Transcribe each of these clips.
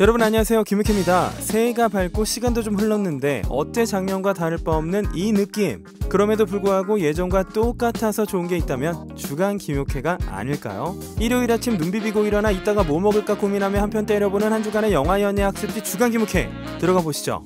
여러분 안녕하세요, 김유캐입니다. 새해가 밝고 시간도 좀 흘렀는데 어째 작년과 다를 바 없는 이 느낌, 그럼에도 불구하고 예전과 똑같아서 좋은 게 있다면 주간 김유캐가 아닐까요? 일요일 아침 눈 비비고 일어나 이따가 뭐 먹을까 고민하며 한편 때려보는 한 주간의 영화 연예 학습지 주간 김유캐 들어가 보시죠.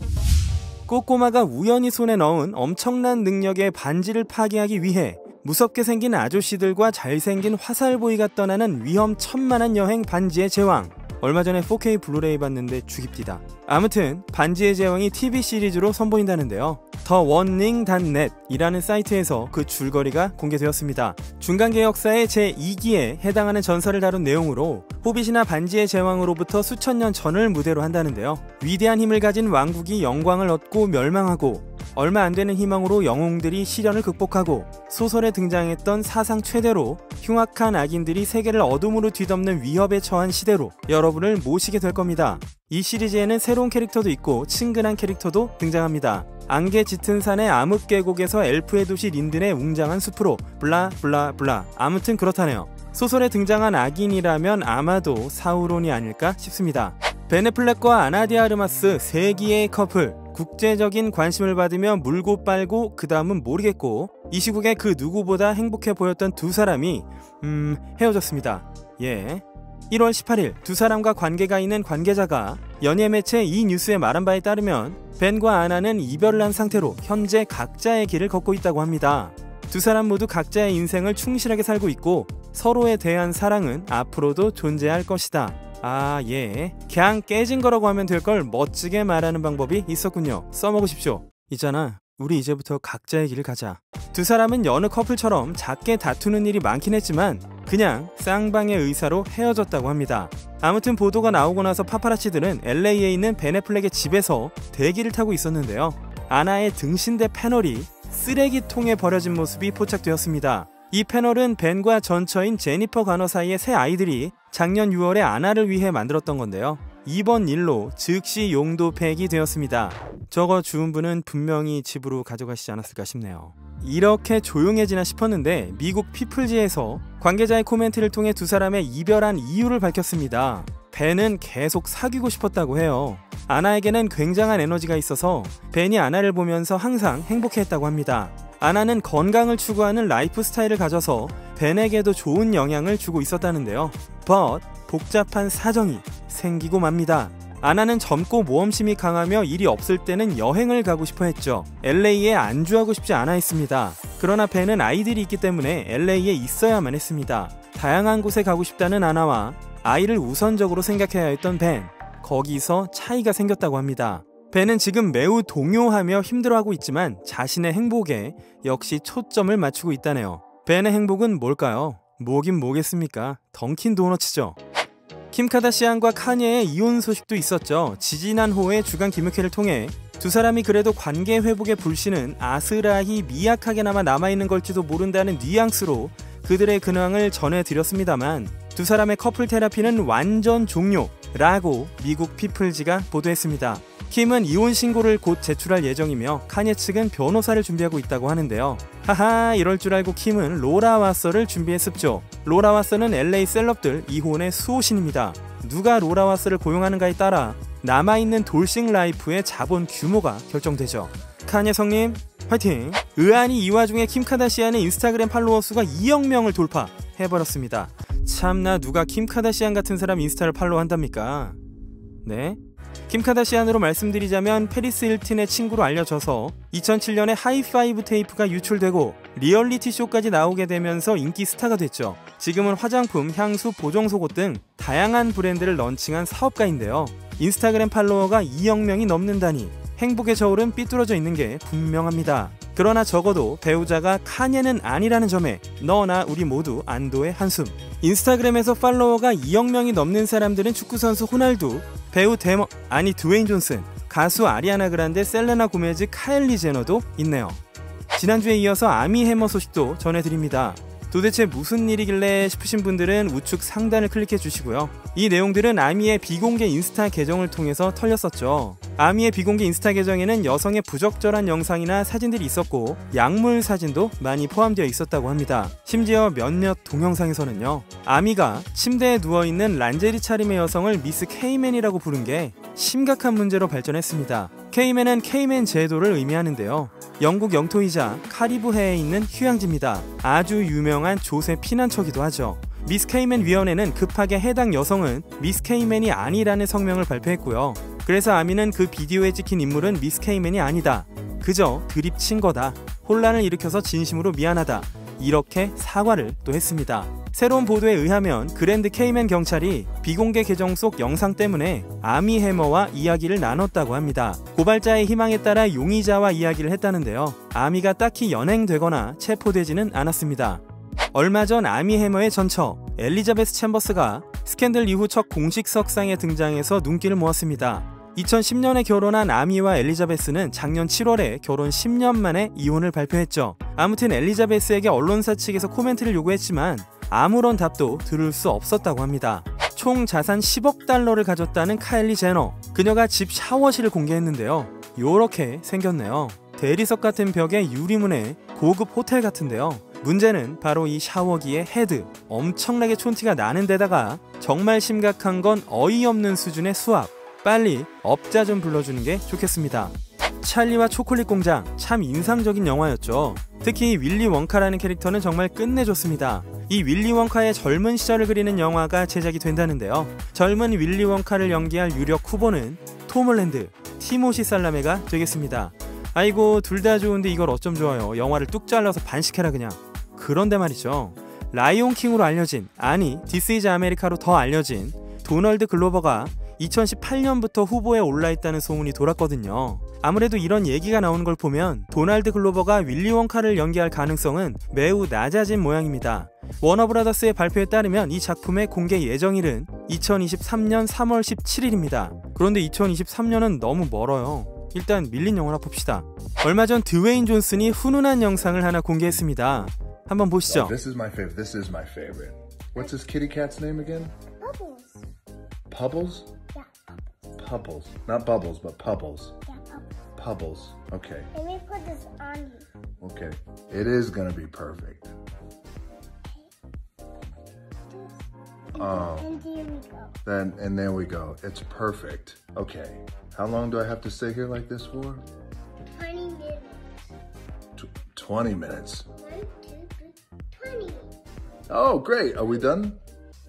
꼬꼬마가 우연히 손에 넣은 엄청난 능력의 반지를 파괴하기 위해 무섭게 생긴 아저씨들과 잘생긴 화살보이가 떠나는 위험천만한 여행 반지의 제왕. 얼마 전에 4K 블루레이 봤는데 죽입디다. 아무튼 반지의 제왕이 TV 시리즈로 선보인다는데요. 더 원링.net이라는 사이트에서 그 줄거리가 공개되었습니다. 중간개혁사의 제2기에 해당하는 전설을 다룬 내용으로 호빗이나 반지의 제왕으로부터 수천 년 전을 무대로 한다는데요. 위대한 힘을 가진 왕국이 영광을 얻고 멸망하고, 얼마 안 되는 희망으로 영웅들이 시련을 극복하고, 소설에 등장했던 사상 최대로 흉악한 악인들이 세계를 어둠으로 뒤덮는 위협에 처한 시대로 여러분을 모시게 될 겁니다. 이 시리즈에는 새로운 캐릭터도 있고 친근한 캐릭터도 등장합니다. 안개 짙은 산의 암흑 계곡에서 엘프의 도시 린든의 웅장한 숲으로 블라블라블라. 아무튼 그렇다네요. 소설에 등장한 악인이라면 아마도 사우론이 아닐까 싶습니다. 벤 애플렉과 아나 드 아르마스, 세기의 커플. 국제적인 관심을 받으며 물고 빨고 그 다음은 모르겠고, 이 시국에 그 누구보다 행복해 보였던 두 사람이 헤어졌습니다. 예, 1월 18일 두 사람과 관계가 있는 관계자가 연예 매체 이 뉴스에 말한 바에 따르면 벤과 아나는 이별을 한 상태로 현재 각자의 길을 걷고 있다고 합니다. 두 사람 모두 각자의 인생을 충실하게 살고 있고 서로에 대한 사랑은 앞으로도 존재할 것이다. 아, 예, 그냥 깨진 거라고 하면 될 걸 멋지게 말하는 방법이 있었군요. 써먹으십시오. 있잖아, 우리 이제부터 각자의 길을 가자. 두 사람은 여느 커플처럼 작게 다투는 일이 많긴 했지만 그냥 쌍방의 의사로 헤어졌다고 합니다. 아무튼 보도가 나오고 나서 파파라치들은 LA에 있는 벤 애플렉의 집에서 대기를 타고 있었는데요. 아나의 등신대 패널이 쓰레기통에 버려진 모습이 포착되었습니다. 이 패널은 벤과 전처인 제니퍼 가너 사이의 새 아이들이 작년 6월에 아나를 위해 만들었던 건데요. 이번 일로 즉시 용도 폐기되었습니다. 저거 주운 분은 분명히 집으로 가져가시지 않았을까 싶네요. 이렇게 조용해지나 싶었는데 미국 피플지에서 관계자의 코멘트를 통해 두 사람의 이별한 이유를 밝혔습니다. 벤은 계속 사귀고 싶었다고 해요. 아나에게는 굉장한 에너지가 있어서 벤이 아나를 보면서 항상 행복해했다고 합니다. 아나는 건강을 추구하는 라이프 스타일을 가져서 벤에게도 좋은 영향을 주고 있었다는데요. But 복잡한 사정이 생기고 맙니다. 아나는 젊고 모험심이 강하며 일이 없을 때는 여행을 가고 싶어 했죠. LA에 안주하고 싶지 않아 했습니다. 그러나 벤은 아이들이 있기 때문에 LA에 있어야만 했습니다. 다양한 곳에 가고 싶다는 아나와 아이를 우선적으로 생각해야 했던 벤, 거기서 차이가 생겼다고 합니다. 벤은 지금 매우 동요하며 힘들어하고 있지만 자신의 행복에 역시 초점을 맞추고 있다네요. 벤의 행복은 뭘까요? 뭐긴 뭐겠습니까? 던킨 도너츠죠. 킴 카다시안과 카니예의 이혼 소식도 있었죠. 지지난호의 주간 김유캐를 통해 두 사람이 그래도 관계 회복의 불씨는 아스라히 미약하게나마 남아있는 걸지도 모른다는 뉘앙스로 그들의 근황을 전해드렸습니다만, 두 사람의 커플 테라피는 완전 종료라고 미국 피플지가 보도했습니다. 킴은 이혼 신고를 곧 제출할 예정이며 카니예 측은 변호사를 준비하고 있다고 하는데요. 하하, 이럴 줄 알고 킴은 로라 왓서를 준비했습죠. 로라 왓서는 LA 셀럽들 이혼의 수호신입니다. 누가 로라 왓서를 고용하는가에 따라 남아있는 돌싱 라이프의 자본 규모가 결정되죠. 카니예 성님 화이팅! 의안이 이 와중에 킴 카다시안의 인스타그램 팔로워 수가 2억 명을 돌파해버렸습니다. 참나, 누가 킴 카다시안 같은 사람 인스타를 팔로우한답니까? 네? 킴 카다시안으로 말씀드리자면 페리스 힐튼의 친구로 알려져서 2007년에 하이파이브 테이프가 유출되고 리얼리티 쇼까지 나오게 되면서 인기 스타가 됐죠. 지금은 화장품, 향수, 보정속옷 등 다양한 브랜드를 런칭한 사업가인데요. 인스타그램 팔로워가 2억 명이 넘는다니 행복의 저울은 삐뚤어져 있는 게 분명합니다. 그러나 적어도 배우자가 카니예는 아니라는 점에 너나 우리 모두 안도의 한숨. 인스타그램에서 팔로워가 2억 명이 넘는 사람들은 축구선수 호날두, 배우 드웨인 존슨, 가수 아리아나 그란데, 셀레나 고메즈, 카일리 제너도 있네요. 지난주에 이어서 아미 해머 소식도 전해드립니다. 도대체 무슨 일이길래 싶으신 분들은 우측 상단을 클릭해 주시고요. 이 내용들은 아미의 비공개 인스타 계정을 통해서 털렸었죠. 아미의 비공개 인스타 계정에는 여성의 부적절한 영상이나 사진들이 있었고 약물 사진도 많이 포함되어 있었다고 합니다. 심지어 몇몇 동영상에서는요, 아미가 침대에 누워있는 란제리 차림의 여성을 미스 케이맨이라고 부른 게 심각한 문제로 발전했습니다. 케이맨은 케이맨 제도를 의미하는데요, 영국 영토이자 카리브해에 있는 휴양지입니다. 아주 유명한 조세 피난처기도 하죠. 미스 케이맨 위원회는 급하게 해당 여성은 미스 케이맨이 아니라는 성명을 발표했고요. 그래서 아미는 그 비디오에 찍힌 인물은 미스 케이맨이 아니다, 그저 드립친 거다, 혼란을 일으켜서 진심으로 미안하다, 이렇게 사과를 또 했습니다. 새로운 보도에 의하면 그랜드 케이맨 경찰이 비공개 계정 속 영상 때문에 아미 해머와 이야기를 나눴다고 합니다. 고발자의 희망에 따라 용의자와 이야기를 했다는데요, 아미가 딱히 연행되거나 체포되지는 않았습니다. 얼마 전 아미 해머의 전처 엘리자베스 챔버스가 스캔들 이후 첫 공식 석상에 등장해서 눈길을 모았습니다. 2010년에 결혼한 아미와 엘리자베스는 작년 7월에 결혼 10년 만에 이혼을 발표했죠. 아무튼 엘리자베스에게 언론사 측에서 코멘트를 요구했지만 아무런 답도 들을 수 없었다고 합니다. 총 자산 10억 달러를 가졌다는 카일리 제너, 그녀가 집 샤워실을 공개했는데요, 요렇게 생겼네요. 대리석 같은 벽에 유리문에 고급 호텔 같은데요, 문제는 바로 이 샤워기의 헤드, 엄청나게 촌티가 나는 데다가 정말 심각한 건 어이없는 수준의 수압. 빨리 업자 좀 불러주는 게 좋겠습니다. 찰리와 초콜릿 공장, 참 인상적인 영화였죠. 특히 윌리 원카라는 캐릭터는 정말 끝내줬습니다. 이 윌리 원카의 젊은 시절을 그리는 영화가 제작이 된다는데요, 젊은 윌리 원카를 연기할 유력 후보는 톰 홀랜드, 티모시 살라메가 되겠습니다. 아이고 둘 다 좋은데 이걸 어쩜 좋아요. 영화를 뚝 잘라서 반씩해라 그냥. 그런데 말이죠, 라이온킹으로 알려진, 아니 디스 이즈 아메리카로 더 알려진 도널드 글로버가 2018년부터 후보에 올라있다는 소문이 돌았거든요. 아무래도 이런 얘기가 나오는 걸 보면 도널드 글로버가 윌리 원카를 연기할 가능성은 매우 낮아진 모양입니다. 워너브라더스의 발표에 따르면 이 작품의 공개 예정일은 2023년 3월 17일입니다. 그런데 2023년은 너무 멀어요. 일단 밀린 영화나 봅시다. 얼마 전 드웨인 존슨이 훈훈한 영상을 하나 공개했습니다. 한번 보시죠. This is my favorite. This is my favorite. What's his kitty cat's name again? Bubbles. Bubbles? Yeah. Bubbles. Not bubbles, but bubbles. Yeah, bubbles. Bubbles. Okay. Let me put this on you. Okay. It is gonna be perfect. Oh. And there we go. Then and there we go. It's perfect. Okay. How long do I have to stay here like this for? 20 minutes. 20 minutes. 1, 2, 3, 20. Oh, great. Are we done?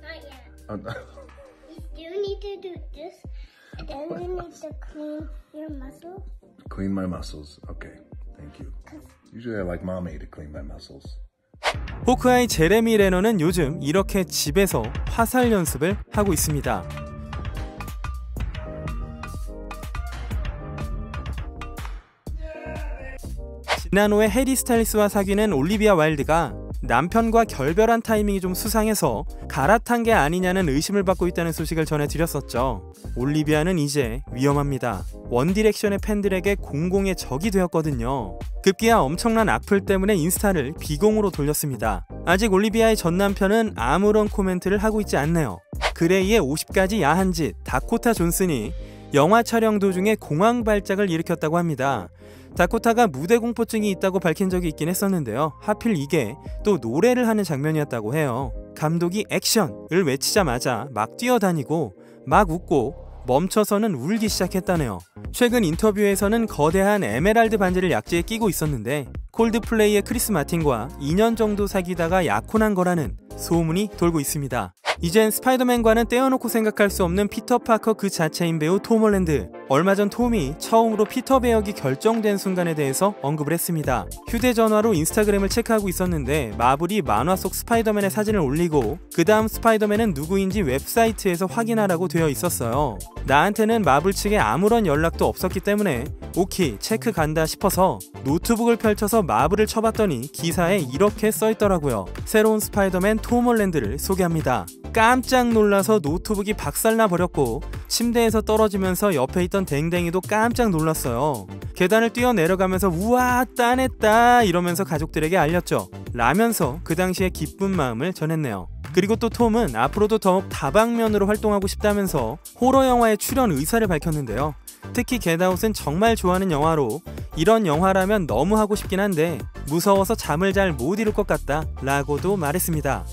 Not yet. Oh, no. You do need to do this, and then you need to clean your muscles. Clean my muscles. Okay. Thank you. Usually I like mommy to clean my muscles. 호크아이 제레미 레너는 요즘 이렇게 집에서 화살 연습을 하고 있습니다. 지난 5회 해리 스타일스와 사귀는 올리비아 와일드가 남편과 결별한 타이밍이 좀 수상해서 갈아탄 게 아니냐는 의심을 받고 있다는 소식을 전해드렸었죠. 올리비아는 이제 위험합니다. 원디렉션의 팬들에게 공공의 적이 되었거든요. 급기야 엄청난 악플 때문에 인스타를 비공으로 돌렸습니다. 아직 올리비아의 전 남편은 아무런 코멘트를 하고 있지 않네요. 그레이의 50가지 야한짓 다코타 존슨이 영화 촬영 도중에 공황 발작을 일으켰다고 합니다. 다코타가 무대 공포증이 있다고 밝힌 적이 있긴 했었는데요, 하필 이게 또 노래를 하는 장면이었다고 해요. 감독이 액션을 외치자마자 막 뛰어다니고 막 웃고 멈춰서는 울기 시작했다네요. 최근 인터뷰에서는 거대한 에메랄드 반지를 약지에 끼고 있었는데 콜드플레이의 크리스 마틴과 2년 정도 사귀다가 약혼한 거라는 소문이 돌고 있습니다. 이젠 스파이더맨과는 떼어놓고 생각할 수 없는 피터 파커 그 자체인 배우 톰 홀랜드. 얼마 전 톰이 처음으로 피터 배역이 결정된 순간에 대해서 언급을 했습니다. 휴대전화로 인스타그램을 체크하고 있었는데 마블이 만화 속 스파이더맨의 사진을 올리고 그 다음 스파이더맨은 누구인지 웹사이트에서 확인하라고 되어 있었어요. 나한테는 마블 측에 아무런 연락도 없었기 때문에 오케이 체크 간다 싶어서 노트북을 펼쳐서 마블을 쳐봤더니 기사에 이렇게 써있더라고요. 새로운 스파이더맨 톰 홀랜드를 소개합니다. 깜짝 놀라서 노트북이 박살나 버렸고 침대에서 떨어지면서 옆에 있던 댕댕이도 깜짝 놀랐어요. 계단을 뛰어내려가면서 우와 따냈다 이러면서 가족들에게 알렸죠. 라면서 그 당시의 기쁜 마음을 전했네요. 그리고 또 톰은 앞으로도 더욱 다방면으로 활동하고 싶다면서 호러 영화에 출연 의사를 밝혔는데요. 특히 겟아웃은 정말 좋아하는 영화로 이런 영화라면 너무 하고 싶긴 한데 무서워서 잠을 잘 못 이룰 것 같다 라고도 말했습니다.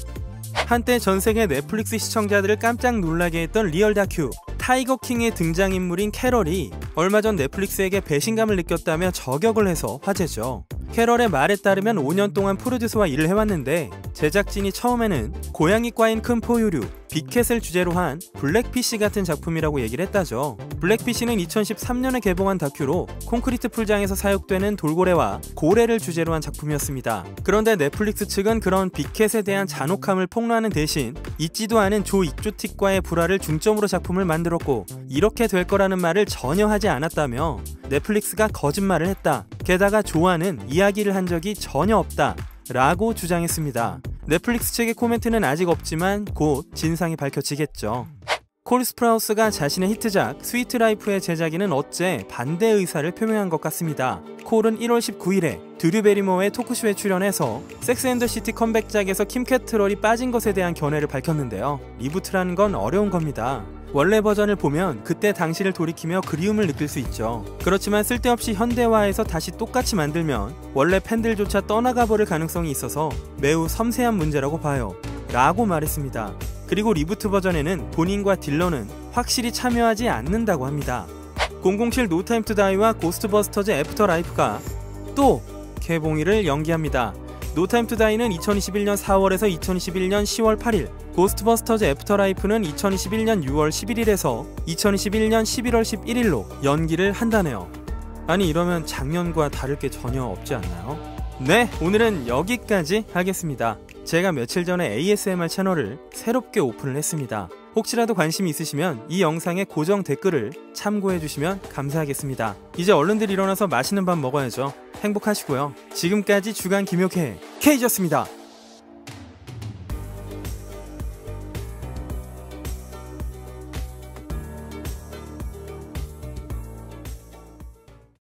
한때 전세계 넷플릭스 시청자들을 깜짝 놀라게 했던 리얼 다큐 타이거 킹의 등장인물인 캐럴이 얼마 전 넷플릭스에게 배신감을 느꼈다며 저격을 해서 화제죠. 캐럴의 말에 따르면 5년 동안 프로듀서와 일을 해왔는데 제작진이 처음에는 고양이과인 큰 포유류, 빅캣을 주제로 한 블랙피쉬 같은 작품이라고 얘기를 했다죠. 블랙피쉬는 2013년에 개봉한 다큐로 콘크리트 풀장에서 사육되는 돌고래와 고래를 주제로 한 작품이었습니다. 그런데 넷플릭스 측은 그런 빅캣에 대한 잔혹함을 폭로하는 대신 잊지도 않은 조 익조틱과의 불화를 중점으로 작품을 만들었고 이렇게 될 거라는 말을 전혀 하지 않았다며 넷플릭스가 거짓말을 했다. 게다가 조와는 이야기를 한 적이 전혀 없다 라고 주장했습니다. 넷플릭스 측의 코멘트는 아직 없지만 곧 진상이 밝혀지겠죠. 콜 스프라우스가 자신의 히트작 스위트 라이프의 제작인은 어제 반대 의사를 표명한 것 같습니다. 콜은 1월 19일에 드류 베리모어의 토크쇼에 출연해서 섹스 앤 더 시티 컴백작에서 킴 캐트럴이 빠진 것에 대한 견해를 밝혔는데요. 리부트라는 건 어려운 겁니다. 원래 버전을 보면 그때 당시를 돌이키며 그리움을 느낄 수 있죠. 그렇지만 쓸데없이 현대화해서 다시 똑같이 만들면 원래 팬들조차 떠나가버릴 가능성이 있어서 매우 섬세한 문제라고 봐요 라고 말했습니다. 그리고 리부트 버전에는 본인과 딜런은 확실히 참여하지 않는다고 합니다. 007 노 타임 투 다이와 고스트버스터즈 애프터 라이프가 또 개봉일을 연기합니다. 노 타임 투 다이는 2021년 4월에서 2021년 10월 8일, 고스트버스터즈 애프터라이프는 2021년 6월 11일에서 2021년 11월 11일로 연기를 한다네요. 아니 이러면 작년과 다를 게 전혀 없지 않나요? 네, 오늘은 여기까지 하겠습니다. 제가 며칠 전에 ASMR 채널을 새롭게 오픈을 했습니다. 혹시라도 관심이 있으시면 이 영상의 고정 댓글을 참고해주시면 감사하겠습니다. 이제 얼른들 일어나서 맛있는 밥 먹어야죠. 행복하시고요. 지금까지 주간 김유캐 K였습니다.